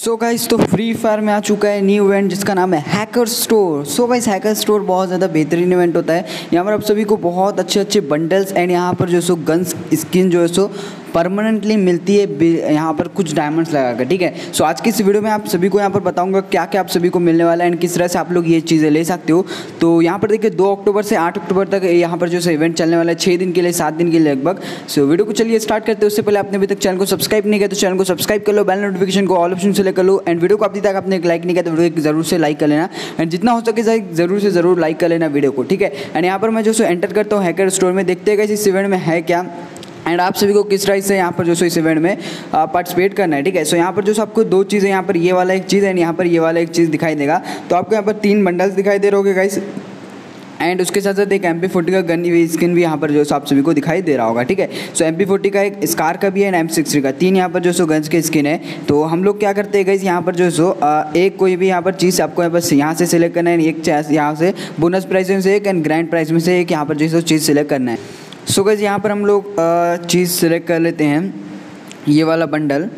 सो guys तो free fire में आ चुका है न्यू इवेंट जिसका नाम है hacker store. So guys hacker store बहुत ज़्यादा बेहतरीन इवेंट होता है। यहाँ पर आप सभी को बहुत अच्छे अच्छे बंडल्स एंड यहाँ पर जो सो गन्स स्किन जो है सो परमानेंटली मिलती है यहाँ पर कुछ डायमंड्स लगाकर, ठीक है। सो आज की इस वीडियो में आप सभी को यहाँ पर बताऊंगा क्या क्या आप सभी को मिलने वाला है एंड किस तरह से आप लोग ये चीज़ें ले सकते हो। तो यहाँ पर देखिए 2 अक्टूबर से 8 अक्टूबर तक यहाँ पर जो है इवेंट चलने वाला है, 6 दिन के लिए, 7 दिन के लिए लगभग। सो वीडियो को चलिए स्टार्ट करते हैं। उससे पहले आपने अभी तक चैनल को सब्सक्राइब नहीं किया तो चैनल को सब्सक्राइब कर लो, बेल नोटिफिकेशन को ऑल ऑप्शन सेलेक्ट कर लो एंड वीडियो को अभी तक आपने लाइक नहीं किया तो वीडियो जरूर से लाइक कर लेना एंड जितना हो सके ज़रूर से ज़रूर लाइक कर लेना वीडियो को, ठीक है। एंड यहाँ पर मैं जो सो एंटर करता हूँ हैकर स्टोर में, देखते हैं इस इवेंट में है क्या एंड आप सभी को किस तरह से यहाँ पर जो सो इस इवेंट में पार्टिसिपेट करना है, ठीक है। सो यहाँ पर जो सो आपको 2 चीज़ें, यहाँ पर ये वाला एक चीज़ एंड यहाँ पर ये वाला एक चीज़ दिखाई देगा। तो आपको यहाँ पर 3 बंडल्स दिखाई दे रहे होंगे गाइस एंड उसके साथ साथ एक MP40 का गन स्किन भी यहाँ पर जो सो आप सभी को दिखाई दे रहा होगा, ठीक है। सो MP40 का एक स्कार का भी है एंड M60 का, 3 यहाँ पर जो सो गन्स के स्किन है। तो हम लोग क्या करते हैं गाइस, यहाँ पर जो सो एक कोई भी यहाँ पर चीज़ आपको यहाँ से सिलेक्ट करना है, एक यहाँ से बोनस प्राइस में से एक एंड ग्रैंड प्राइस में से एक यहाँ पर जो सो चीज़ सिलेक्ट करना है। सो गाइस यहाँ पर हम लोग चीज़ सेलेक्ट कर लेते हैं, ये वाला बंडल,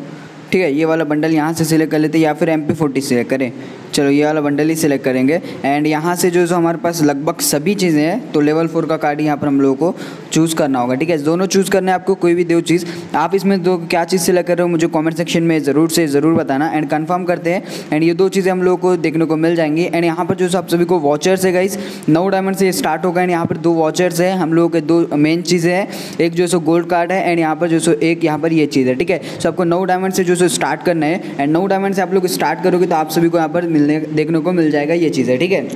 ठीक है। ये वाला बंडल यहाँ से सिलेक्ट कर लेते हैं या फिर MP40 सेलेक्ट करें, चलो ये वाला बंडल ही सिलेक्ट करेंगे एंड यहाँ से जो हमारे पास लगभग सभी चीज़ें हैं। तो लेवल 4 का कार्ड यहाँ पर हम लोगों को चूज़ करना होगा, ठीक है। दोनों चूज़ करना है आपको, कोई भी दो चीज़। आप इसमें दो क्या चीज़ सेलेक्ट कर रहे हो मुझे कमेंट सेक्शन में ज़रूर से ज़रूर बताना एंड कंफर्म करते हैं एंड ये 2 चीज़ें हम लोगों को देखने को मिल जाएंगी। एंड यहाँ पर जो आप सभी को वाचर्स है गाइस, 9 डायमंड से स्टार्ट होगा एंड यहाँ पर 2 वाचर्स हैं। हम लोगों के 2 मेन चीज़ें हैं, एक जो सो गोल्ड कार्ड है एंड यहाँ पर जो सो एक यहाँ पर ये चीज़ है, ठीक है। सो आपको 9 डायमंड से जो सो स्टार्ट करना है एंड 9 डायमंड से आप लोग स्टार्ट करोगे तो आप सभी को यहाँ पर देखने को मिल जाएगा ये चीज़ है, ठीक है।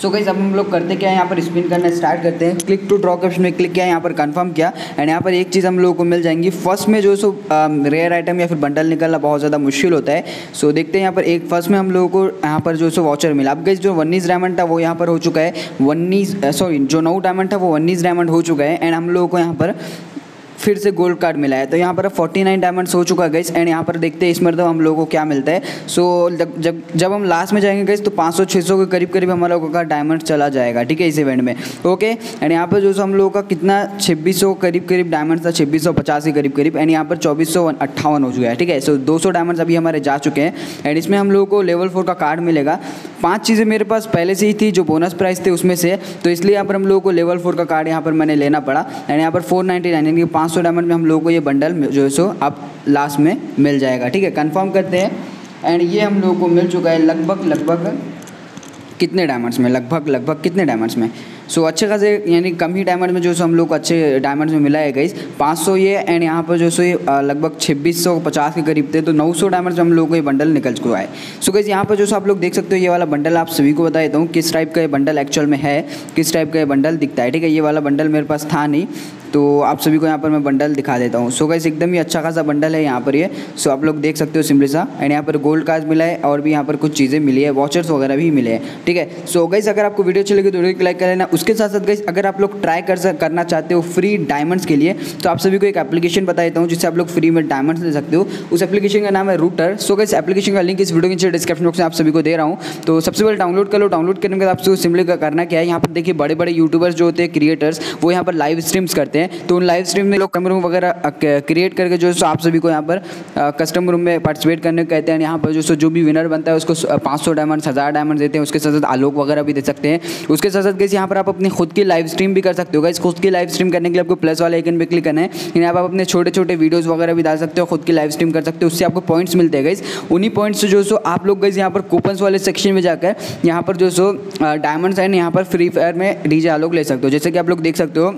सो गाइस अब हम लोग करते क्या है, यहाँ पर स्पिन करना स्टार्ट करते हैं। क्लिक टू ड्रॉ ऑप्शन में क्लिक किया, यहाँ पर कंफर्म किया एंड यहाँ पर एक चीज़ हम लोगों को मिल जाएंगी। फर्स्ट में जो सो रेयर आइटम या फिर बंडल निकलना बहुत ज़्यादा मुश्किल होता है। सो देखते हैं यहाँ पर एक फर्स्ट में हम लोगों को यहाँ पर जो सो वाचर मिला। अब गाइस जो 19 डायमंड था वो यहाँ पर हो चुका है, 19 जो 9 डायमंड था वो 19 डायमंड हो चुका है एंड हम लोगों को यहाँ पर फिर से गोल्ड कार्ड मिला है। तो यहाँ पर 49 डायमंड्स हो चुका है गाइस एंड यहाँ पर देखते हैं इसमें तो हम लोगों को क्या मिलता है। सो जब हम लास्ट में जाएंगे गाइस तो 500-600 के करीब करीब हमारा लोगों का डायमंड चला जाएगा, ठीक है, इस इवेंट में, ओके। एंड यहाँ पर जो हम लोगों का कितना 2600 करीब करीब डायमंड था, 2650 के करीब करीब एंड यहाँ पर 2458 हो चुका है, ठीक है। सो 200 डायमंड अभी हमारे जा चुके हैं एंड इसमें हम लोगों को लेवल 4 का कार्ड मिलेगा। 5 चीज़ें मेरे पास पहले से ही थी जो बोनस प्राइस थे उसमें से, तो इसलिए यहाँ पर हम लोगों को लेवल 4 का कार्ड यहाँ पर मैंने लेना पड़ा एंड यहाँ पर 499 यानी कि 500 डायमंड में हम लोगों को ये बंडल जो है सो आप लास्ट में मिल जाएगा, ठीक है। कंफर्म करते हैं एंड ये हम लोगों को मिल चुका है लगभग कितने डायमंड्स में, लगभग कितने डायमंड्स में। सो अच्छे खासे यानी कम ही डायमंड में जो सो हम लोग को अच्छे डायमंड्स में मिला है गाइस, 500 ये एंड यहाँ पर जो सो ये लगभग 2650 के करीब थे, तो 900 डायमंड में हम लोगों को ये बंडल निकल चुका है। सो गाइस यहाँ पर जो सो आप लोग देख सकते हो ये वाला बंडल, आप सभी को बता देता हूँ किस टाइप का ये बंडल एक्चुअल में है, किस टाइप का ये बंडल दिखता है, ठीक है। ये वाला बंडल मेरे पास था नहीं तो आप सभी को यहाँ पर मैं बंडल दिखा देता हूँ। सो गाइस एकदम ही अच्छा खासा बंडल है यहाँ पर ये, सो आप लोग देख सकते हो सिंपली सा एंड यहाँ पर गोल्ड कार्ड मिला है और भी यहाँ पर कुछ चीज़ें मिली है, वॉचर्स वगैरह भी मिले हैं, ठीक है। सो गाइस अगर आपको वीडियो अच्छी लगी तो वीडियो को लाइक कर लेना। उसके साथ साथ गाइस अगर आप लोग ट्राई करना चाहते हो फ्री डायमंड्स के लिए तो आप सभी को एक एप्लीकेशन बता देता हूँ जिससे आप लोग फ्री में डायमंड्स ले सकते हो। उस एप्लीकेशन का नाम है रूटर। सो गाइस एप्लीकेशन का लिंक इस वीडियो के नीचे डिस्क्रिप्शन बॉक्स में आप सभी को दे रहा हूँ, तो सबसे पहले डाउनलोड कर लो। डाउनलोड करने के बाद आपको सिंपली करना क्या है, यहाँ पर देखिए बड़े बड़े यूट्यूबर्स जो होते हैं क्रिएटर्स वो यहाँ पर लाइव स्ट्रीम्स करते हैं, तो उन लाइव स्ट्रीम में लोग कस्टम रूम वगैरह क्रिएट करके जो सो आप सभी को यहाँ पर कस्टम रूम में पार्टिसिपेट करने कहते हैं। यहाँ पर जो सो जो भी विनर बनता है उसको 500 डायमंड 1000 डायमंड देते हैं, उसके साथ साथ आलोक वगैरह भी दे सकते हैं। उसके साथ साथ गाइस यहाँ पर आप अपनी खुद की लाइव स्ट्रीम भी कर सकते हो। गाइस खुद की लाइव स्ट्रीम करने के लिए आपको प्लस वाले आइकन पर क्लिक करना है, यहाँ पर आप अपने छोटे छोटे वीडियोज़ वगैरह भी डाल सकते हो, खुद की लाइव स्ट्रीम कर सकते हो, उससे आपको पॉइंट्स मिलते हैं गाइस। उन्हीं पॉइंट्स से जो सो आप लोग गाइस यहाँ पर कूपन्स वाले सेक्शन में जाकर यहाँ पर जो सो डायमंड्स एंड यहाँ पर फ्री फायर में डीजे आलोक ले सकते हो। जैसे कि आप लोग देख सकते हो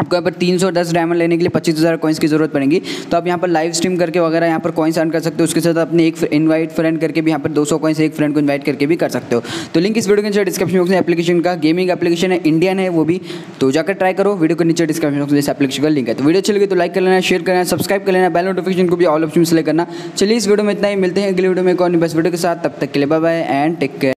आपको यहाँ पर 310 डायमंड लेने के लिए 25,000 कॉइन्स की ज़रूरत पड़ेगी, तो आप यहाँ पर लाइव स्ट्रीम करके वगैरह यहाँ पर कॉइन्स अर्न कर सकते हो। उसके साथ अपने एक इनवाइट फ्रेंड करके भी यहाँ पर 200 कॉइन्स एक फ्रेंड को इनवाइट करके भी कर सकते हो। तो लिंक इस वीडियो के नीचे डिस्क्रिप्शन बॉक्स में। एप्लीकेशन का गेमिंग एप्लीकेशन है, इंडियन है वो भी, तो जाकर ट्राई करो। वीडियो के नीचे डिस्क्रिप्शन बॉक्स में इस एप्लीकेशन का लिंक है। तो वीडियो अच्छी लगी तो लाइक कर लेना, शेयर करना, सब्सक्राइब कर लेना, बेल नोटिफिकेशन को भी ऑल ऑप्शन सेलेक्ट करना। चलिए इस वीडियो में इतना ही, मिलते हैं अगले वीडियो में एक और बेस्ट वीडियो के साथ। तब तक के लिए bye bye and take care.